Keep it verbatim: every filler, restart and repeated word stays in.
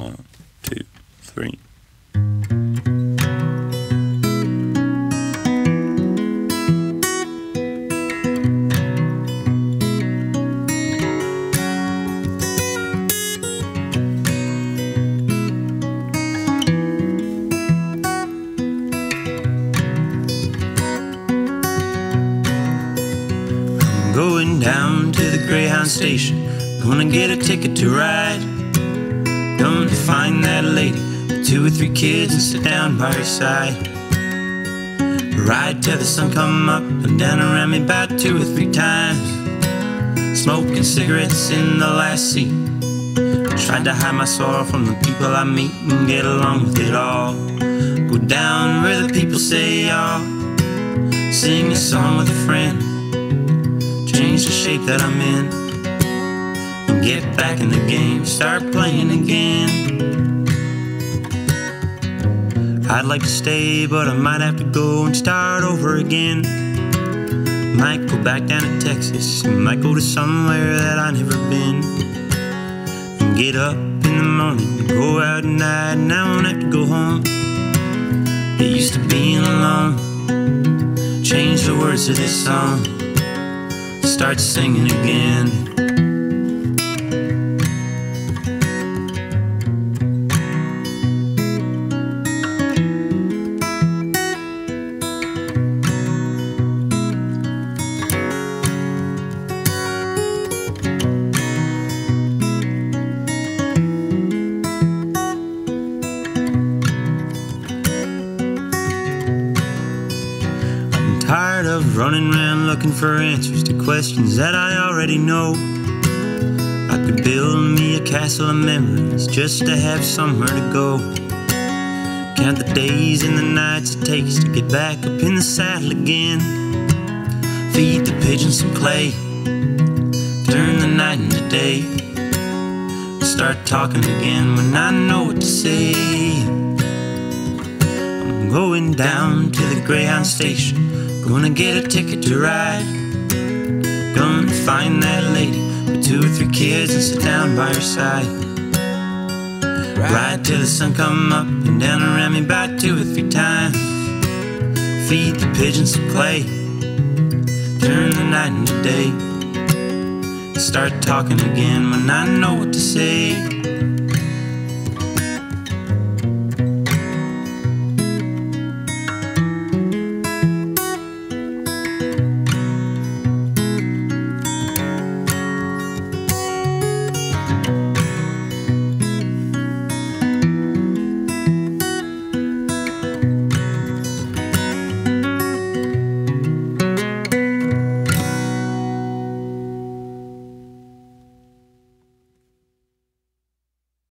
One, two, three. Going down to the Greyhound station, gonna get a ticket to ride. Gonna find that lady with two or three kids and sit down by her side. Ride till the sun come up and down around me about two or three times. Smoking cigarettes in the last seat, tried to hide my sorrow from the people I meet and get along with it all. Go down where the people say y'all, oh, sing a song with a friend, change the shape that I'm in, and get back in the game, start playing again. I'd like to stay, but I might have to go and start over again. Might go back down to Texas, might go to somewhere that I've never been. And get up in the morning, go out at night, and I won't have to go home. Get used to being alone, change the words to this song, start singing again. I'm tired of running around looking for answers to questions that I already know. I could build me a castle of memories just to have somewhere to go. Count the days and the nights it takes to get back up in the saddle again. Feed the pigeons some clay, turn the night into day, and start talking again when I know what to say. I'm going down to the Greyhound station, gonna get a ticket to ride. Gonna find that lady with two or three kids and sit down by her side. Ride till the sun come up and down around me about two or three times. Feed the pigeons some clay, turn the night into day, and start talking again when I know what to say.